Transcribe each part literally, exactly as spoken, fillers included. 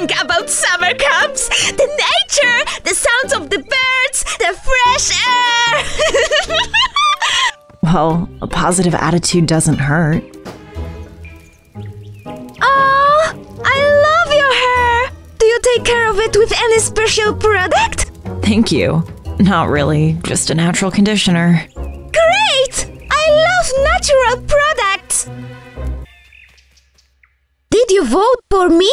think about summer camps, the nature, the sounds of the birds, the fresh air. Well, a positive attitude doesn't hurt. Oh, I love your hair. Do you take care of it with any special product? Thank you. Not really, just a natural conditioner. Great! I love natural products! Did you vote for me?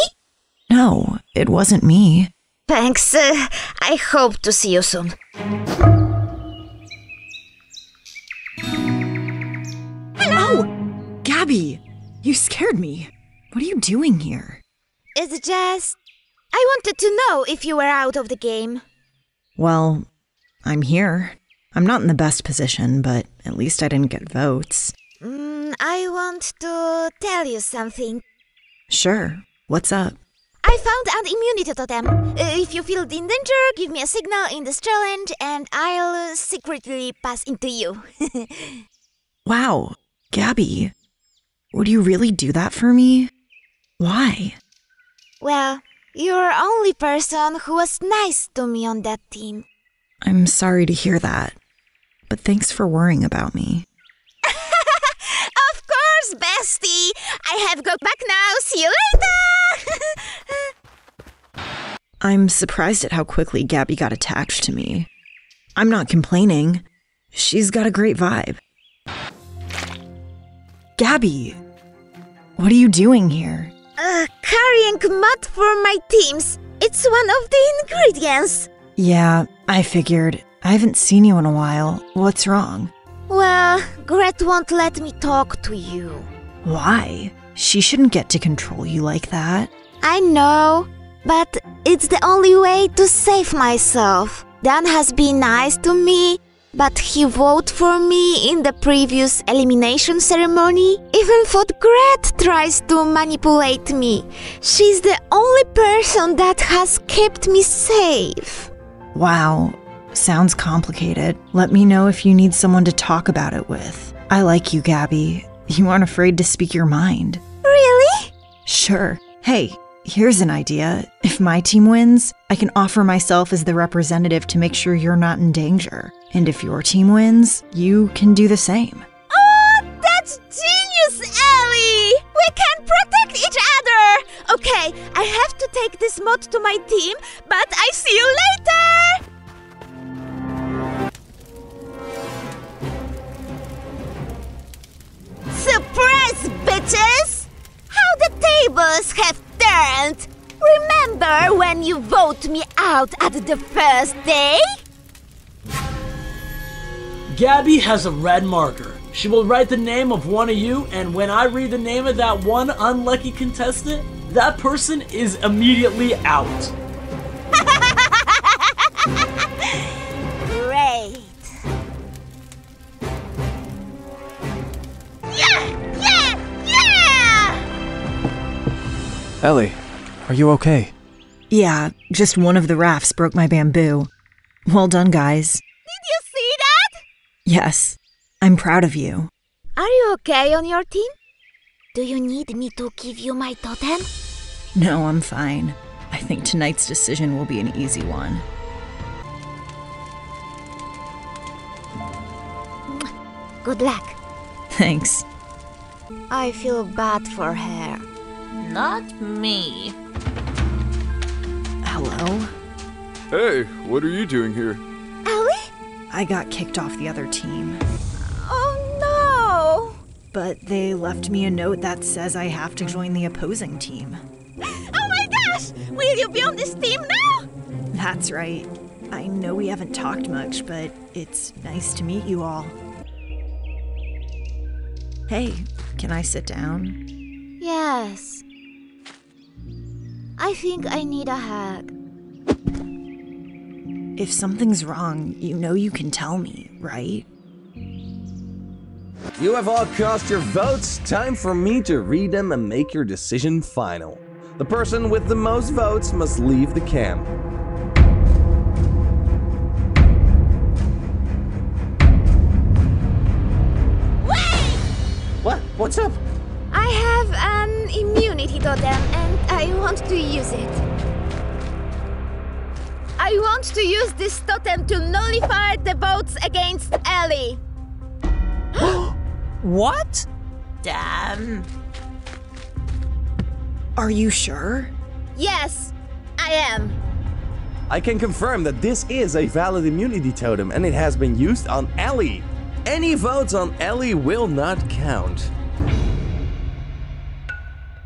No, it wasn't me. Thanks. Uh, I hope to see you soon. Hello! Oh, Gabby, you scared me. What are you doing here? It's just... I wanted to know if you were out of the game. Well, I'm here. I'm not in the best position, but at least I didn't get votes. Mm, I want to tell you something. Sure. What's up? I found an immunity totem. Uh, if you feel in danger, give me a signal in this challenge and I'll secretly pass into you. Wow, Gabby, would you really do that for me? Why? Well, you're the only person who was nice to me on that team. I'm sorry to hear that, but thanks for worrying about me. Of course, bestie! I have to go back now. See you later! I'm surprised at how quickly Gabby got attached to me. I'm not complaining. She's got a great vibe. Gabby, what are you doing here? Uh, carrying mud for my teams. It's one of the ingredients. Yeah, I figured. I haven't seen you in a while. What's wrong? Well, Greta won't let me talk to you. Why? She shouldn't get to control you like that. I know, but it's the only way to save myself. Dan has been nice to me, but he voted for me in the previous elimination ceremony. Even Fod Greta tries to manipulate me. She's the only person that has kept me safe. Wow, sounds complicated. Let me know if you need someone to talk about it with. I like you, Gabby. You aren't afraid to speak your mind. Really? Sure. Hey, here's an idea. If my team wins, I can offer myself as the representative to make sure you're not in danger. And if your team wins, you can do the same. Oh, that's genius, Ellie! We can protect each other! Okay, I have to take this mod to my team, but I see you later! Surprise, bitches! How the tables have turned! Remember when you voted me out at the first day? Gabby has a red marker. She will write the name of one of you, and when I read the name of that one unlucky contestant, that person is immediately out. Great. Yeah! Yeah! Yeah! Ellie, are you okay? Yeah, just one of the rafts broke my bamboo. Well done, guys. Did you see that? Yes, I'm proud of you. Are you okay on your team? Do you need me to give you my totem? No, I'm fine. I think tonight's decision will be an easy one. Good luck. Thanks. I feel bad for her. Not me. Hello? Hey, what are you doing here? Ellie? I got kicked off the other team. Oh no! But they left me a note that says I have to join the opposing team. Oh my gosh! Will you be on this team now? That's right. I know we haven't talked much, but it's nice to meet you all. Hey, can I sit down? Yes. I think I need a hug. If something's wrong, you know you can tell me, right? You have all cast your votes. Time for me to read them and make your decision final. The person with the most votes must leave the camp. What? What's up? I have an immunity totem and I want to use it. I want to use this totem to nullify the votes against Ellie. What? Damn. Are you sure? Yes, I am. I can confirm that this is a valid immunity totem and it has been used on Ellie. Any votes on Ellie will not count.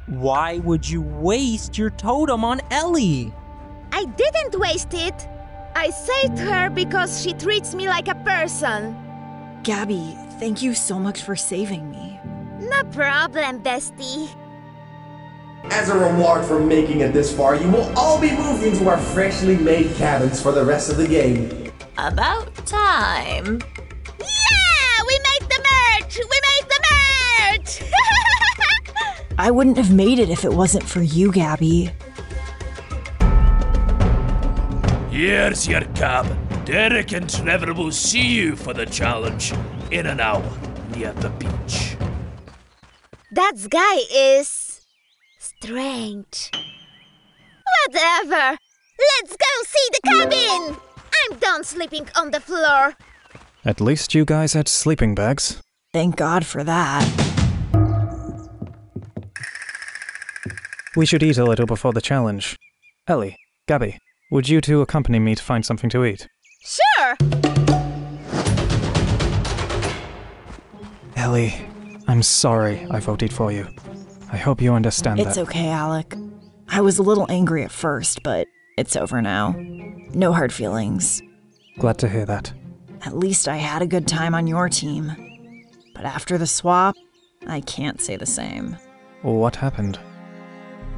Why would you waste your totem on Ellie? I didn't waste it. I saved her because she treats me like a person. Gabby, thank you so much for saving me. No problem, bestie. As a reward for making it this far, you will all be moved into our freshly made cabins for the rest of the game. About time. Yeah! We made the merch! We made the merch! I wouldn't have made it if it wasn't for you, Gabby. Here's your cab. Derek and Trevor will see you for the challenge in an hour near the beach. That guy is strange. Whatever. Let's go see the cabin. I'm done sleeping on the floor. At least you guys had sleeping bags. Thank God for that. We should eat a little before the challenge. Ellie, Gabby, would you two accompany me to find something to eat? Sure! Ellie, I'm sorry I voted for you. I hope you understand that. It's okay, Alec. I was a little angry at first, but it's over now. No hard feelings. Glad to hear that. At least I had a good time on your team. But after the swap, I can't say the same. What happened?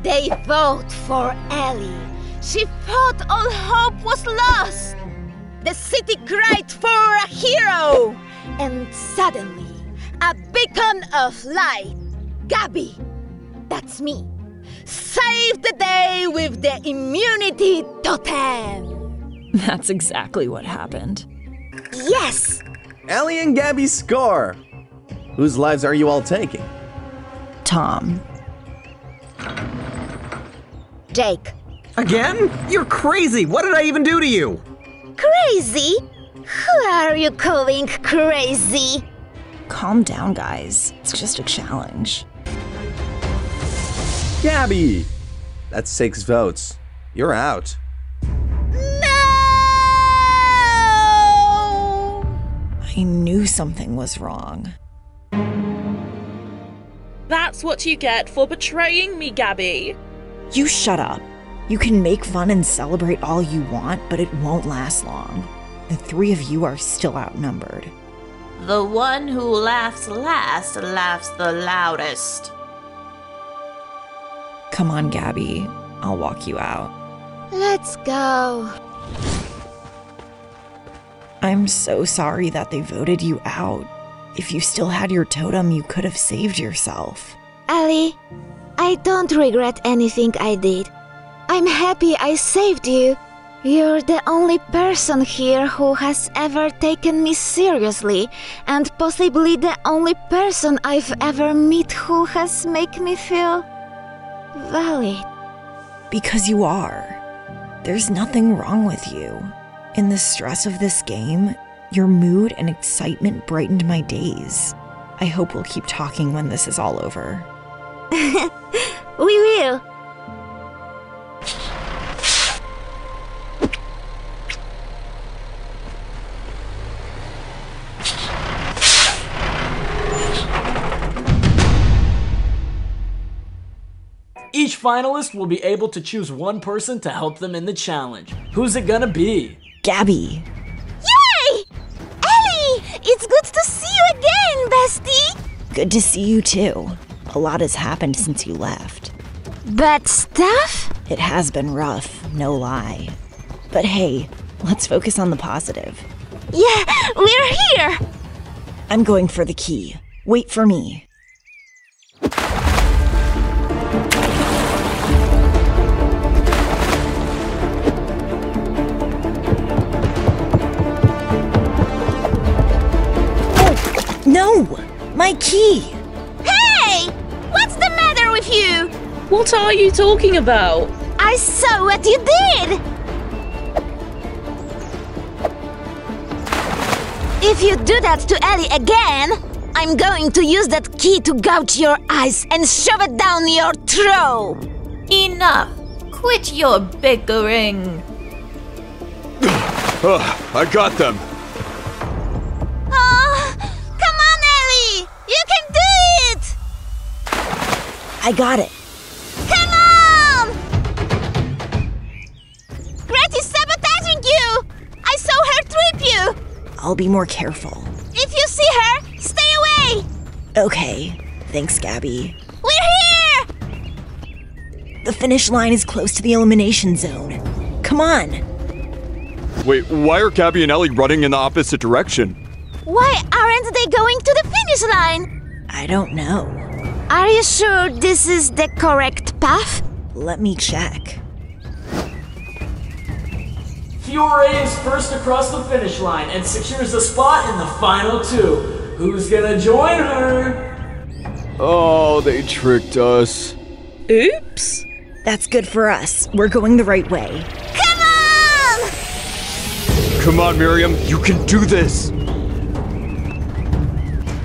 They vote for Ellie. She thought all hope was lost. The city cried for a hero. And suddenly, a beacon of light. Gabby, that's me, saved the day with the immunity totem. That's exactly what happened. Yes! Ellie and Gabby score. Whose lives are you all taking? Tom. Jake. Again? You're crazy! What did I even do to you? Crazy? Who are you calling crazy? Calm down, guys. It's just a challenge. Gabby! That's six votes. You're out. No! I knew something was wrong. That's what you get for betraying me, Gabby. You shut up. You can make fun and celebrate all you want, but it won't last long. The three of you are still outnumbered. The one who laughs last laughs the loudest. Come on, Gabby. I'll walk you out. Let's go. I'm so sorry that they voted you out. If you still had your totem, you could have saved yourself. Ellie, I don't regret anything I did. I'm happy I saved you. You're the only person here who has ever taken me seriously, and possibly the only person I've ever met who has made me feel valid. Because you are. There's nothing wrong with you. In the stress of this game, your mood and excitement brightened my days. I hope we'll keep talking when this is all over. We will. Each finalist will be able to choose one person to help them in the challenge. Who's it gonna be? Gabby. Yay! Ellie! It's good to see you again, bestie! Good to see you too. A lot has happened since you left. Bad stuff? It has been rough, no lie. But hey, let's focus on the positive. Yeah, we're here! I'm going for the key. Wait for me. No! My key! Hey! What's the matter with you? What are you talking about? I saw what you did! If you do that to Ellie again, I'm going to use that key to gouge your eyes and shove it down your throat! Enough! Quit your bickering! Oh, I got them! Oh, come on, Ellie! You can do it! I got it. Come on! Greta's sabotaging you! I saw her trip you! I'll be more careful. If you see her, stay away! Okay. Thanks, Gabby. We're here! The finish line is close to the elimination zone. Come on! Wait, why are Gabby and Ellie running in the opposite direction? Why aren't they going to the finish line? I don't know. Are you sure this is the correct path? Let me check. Fiora is first across the finish line and secures a spot in the final two. Who's gonna join her? Oh, they tricked us. Oops. That's good for us. We're going the right way. Come on! Come on, Miriam. You can do this.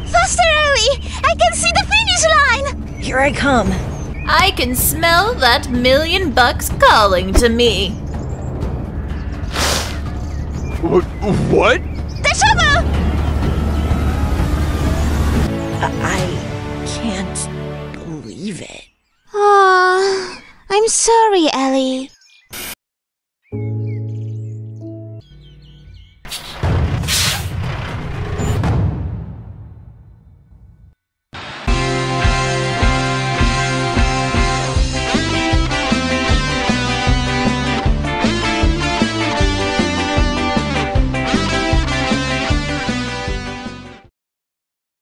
Faster, Ellie! I can see the finish line! Here I come. I can smell that million bucks calling to me. What? Deshova! I can't believe it. Aww, I'm sorry, Ellie.